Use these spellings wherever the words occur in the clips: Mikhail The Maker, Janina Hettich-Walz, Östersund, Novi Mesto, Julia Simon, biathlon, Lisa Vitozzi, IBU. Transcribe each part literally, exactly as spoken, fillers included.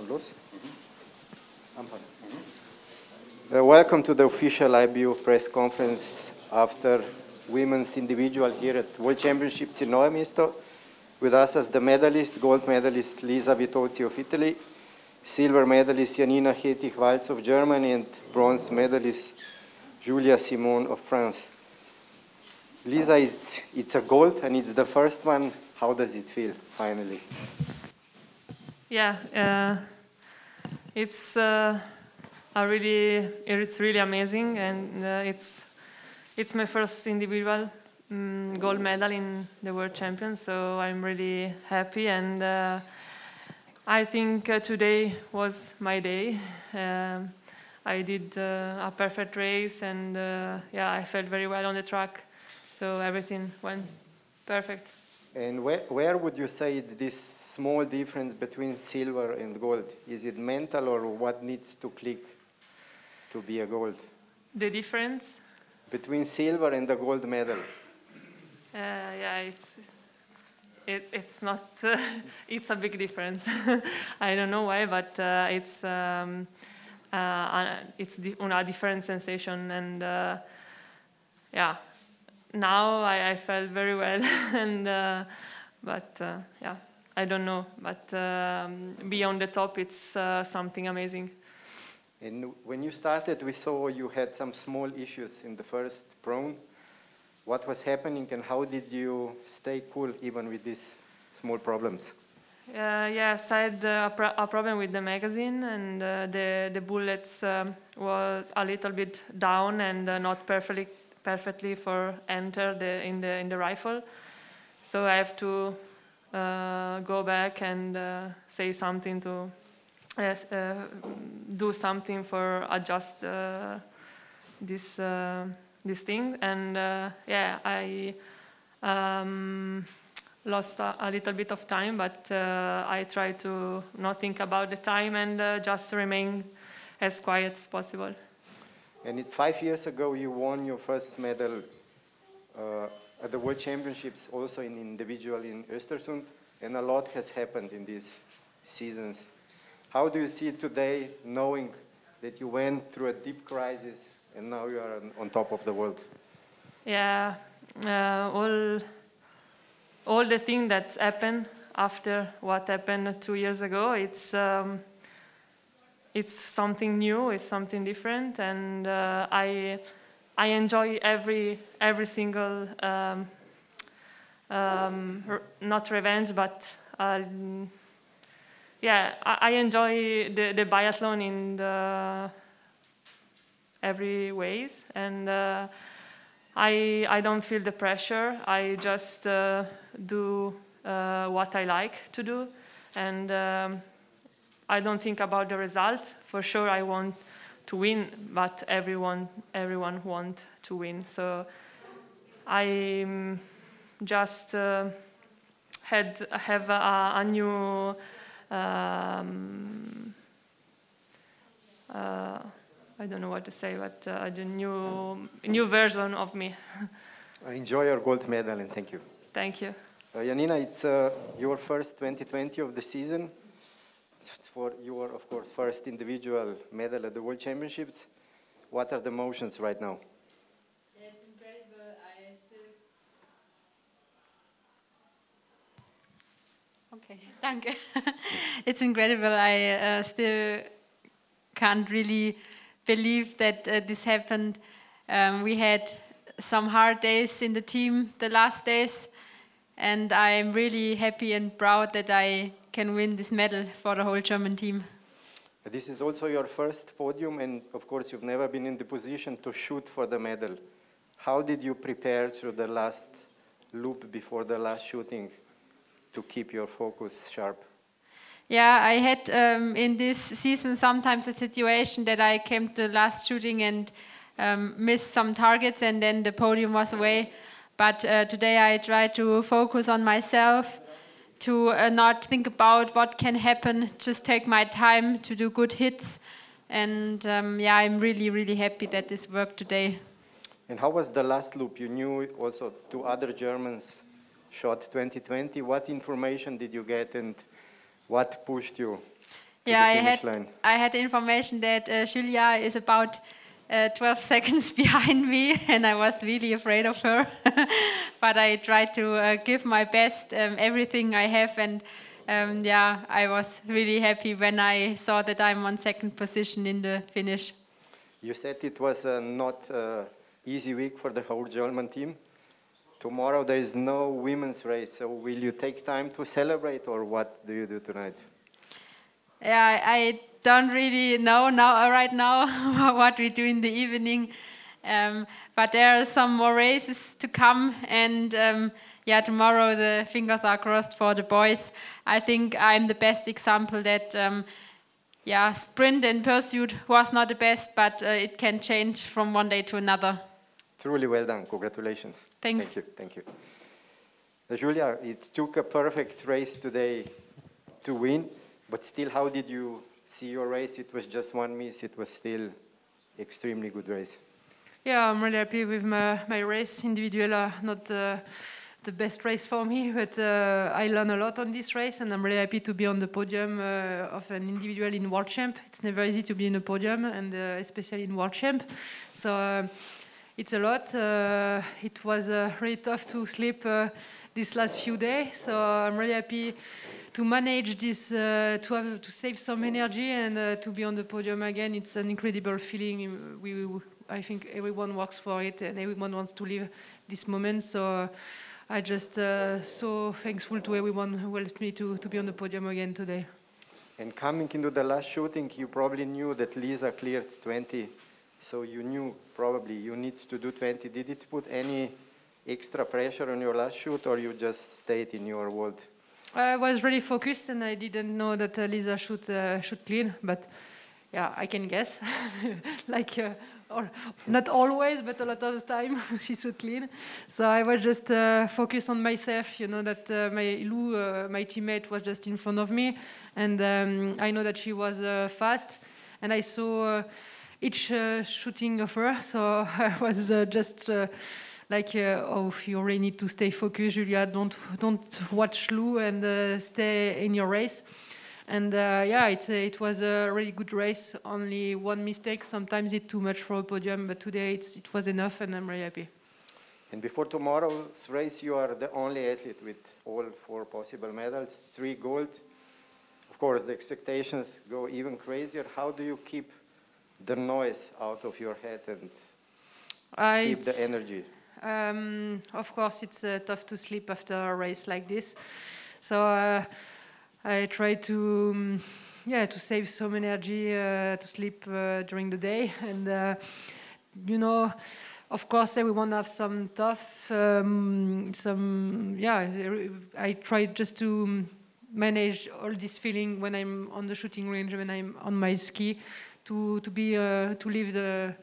schon los. Mm-hmm. Anfang. Mm-hmm. Uh, welcome to the official I B U press conference after women's individual here at World Championships in Novi Mesto. With us as the medalist, gold medalist Lisa Vitozzi of Italy, silver medalist Janina Hettich-Walz of Germany, and bronze medalist Julia Simon of France. Lisa, it's, it's a gold and it's the first one. How does it feel, finally? Yeah, uh, it's uh, a really, it's really amazing, and uh, it's it's my first individual um, gold medal in the World Champions, so I'm really happy, and uh, I think uh, today was my day. Uh, I did uh, a perfect race, and uh, yeah, I felt very well on the track. So everything went perfect. And where, where would you say it's this small difference between silver and gold? Is it mental, or what needs to click to be a gold? The difference? Between silver and the gold medal. Uh, yeah, it's, it, it's not, uh, it's a big difference. I don't know why, but uh, it's, um, uh, it's a different sensation, and uh, yeah. Now I, I felt very well, and uh, but uh, yeah, I don't know. But um, beyond the top, it's uh, something amazing. And when you started, we saw you had some small issues in the first prone. What was happening, and how did you stay cool even with these small problems? Uh, yes, I had a, pro a problem with the magazine, and uh, the the bullets um, was a little bit down and uh, not perfectly. perfectly for enter the in the in the rifle, so I have to uh, go back and uh, say something to uh, uh, do something for adjust uh, this uh, this thing, and uh, yeah, I um, lost a, a little bit of time, but uh, I try to not think about the time and uh, just remain as quiet as possible. And it, five years ago, you won your first medal uh, at the World Championships, also in individual in Östersund, and a lot has happened in these seasons. How do you see today, knowing that you went through a deep crisis and now you are on, on top of the world? Yeah, uh, all, all the things that happened after what happened two years ago, it's... Um, It's something new. It's something different, and uh, I I enjoy every every single um, um, re not revenge, but uh, yeah, I, I enjoy the, the biathlon in the every ways, and uh, I I don't feel the pressure. I just uh, do uh, what I like to do, and. Um, I don't think about the result. For sure, I want to win, but everyone, everyone wants to win. So I just uh, had have a, a new um, uh, I don't know what to say, but uh, a new new version of me. I enjoy your gold medal, and thank you. Thank you, uh, Janina. It's uh, your first twenty twenty of the season. For your, of course, first individual medal at the World Championships. What are the emotions right now? Yeah, it's incredible. I still... Okay, danke. It's incredible. I uh, still can't really believe that uh, this happened. Um, we had some hard days in the team the last days, and I'm really happy and proud that I can win this medal for the whole German team. This is also your first podium, and of course you've never been in the position to shoot for the medal. How did you prepare through the last loop before the last shooting to keep your focus sharp? Yeah, I had um, in this season sometimes a situation that I came to the last shooting and um, missed some targets, and then the podium was away. But uh, today I tried to focus on myself, to uh, not think about what can happen, just take my time to do good hits. And um, yeah, I'm really, really happy that this worked today. And how was the last loop? You knew also two other Germans shot twenty twenty. What information did you get, and what pushed you? yeah, I had line. I had information that uh, Julia is about uh, twelve seconds behind me, and I was really afraid of her. But I tried to uh, give my best, um, everything I have, and um, yeah, I was really happy when I saw that I'm on second position in the finish. You said it was uh, not an uh, easy week for the whole German team. Tomorrow there is no women's race, so will you take time to celebrate, or what do you do tonight? Yeah, I don't really know now, right now what we do in the evening, um, but there are some more races to come, and um, yeah, tomorrow the fingers are crossed for the boys. I think I'm the best example that um, yeah, sprint and pursuit was not the best, but uh, it can change from one day to another. Truly well done. Congratulations. Thanks. Thank you. Thank you. Uh, Julia, it took a perfect race today to win, but still, how did you see your race? It was just one miss. It was still extremely good race. Yeah, I'm really happy with my, my race. Individual, uh, not uh, the best race for me, but uh, I learned a lot on this race, and I'm really happy to be on the podium uh, of an individual in World Champ. It's never easy to be in a podium, and uh, especially in World Champ. So. Uh, It's a lot. Uh, it was uh, really tough to sleep uh, this last few days, so I'm really happy to manage this, uh, to have to save some energy and uh, to be on the podium again. It's an incredible feeling. We, we, I think everyone works for it, and everyone wants to live this moment. So uh, I just uh, so thankful to everyone who helped me to to be on the podium again today. And coming into the last shooting, you probably knew that Lisa cleared twenty. So you knew probably you need to do twenty. Did it put any extra pressure on your last shoot, or you just stayed in your world? I was really focused, and I didn't know that uh, Lisa should uh, should clean. But yeah, I can guess. Like uh, or not always, but a lot of the time she should clean. So I was just uh, focused on myself. You know that uh, my Lou, uh, my teammate, was just in front of me, and um, I know that she was uh, fast, and I saw. Uh, each uh, shooting of her, so I was uh, just uh, like, uh, oh, you really need to stay focused, Julia, don't, don't watch Lou and uh, stay in your race. And uh, yeah, it, it was a really good race, only one mistake, sometimes it's too much for a podium, but today it's, it was enough, and I'm really happy. And before tomorrow's race, you are the only athlete with all four possible medals, three gold. Of course, the expectations go even crazier. How do you keep the noise out of your head and uh, keep the energy? Um, of course, it's uh, tough to sleep after a race like this. So uh, I try to, um, yeah, to save some energy uh, to sleep uh, during the day. And uh, you know, of course, everyone has some tough, um, some yeah. I try just to manage all this feeling when I'm on the shooting range, when I'm on my ski. To, to be uh, to live the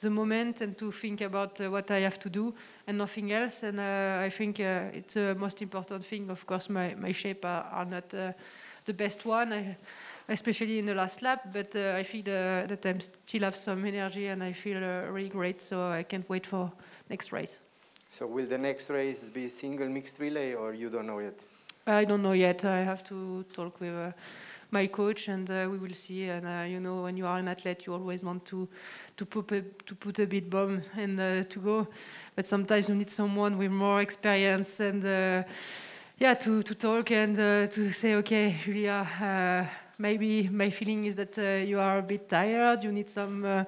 the moment and to think about uh, what I have to do and nothing else, and uh, I think uh, it's the most important thing. Of course, my my shape are, are not uh, the best one, I, especially in the last lap, but uh, I feel uh, that I still have some energy, and I feel uh, really great, so I can't wait for next race. So will the next race be single mixed relay, or you don't know yet? I don't know yet. I have to talk with uh, my coach, and uh, we will see. And uh, you know, when you are an athlete, you always want to to put a, to put a bit bomb and uh, to go. But sometimes you need someone with more experience and uh, yeah, to to talk and uh, to say, okay, Julia, uh, maybe my feeling is that uh, you are a bit tired. You need some uh,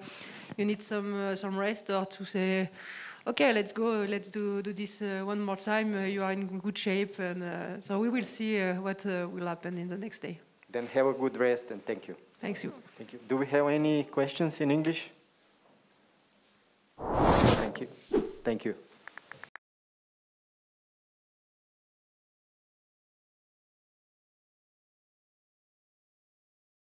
you need some uh, some rest, or to say, okay, let's go. Let's do do this uh, one more time. Uh, you are in good shape, and uh, so we will see uh, what uh, will happen in the next day. Then have a good rest, and thank you. Thanks you. Thank you. Do we have any questions in English? Thank you. Thank you.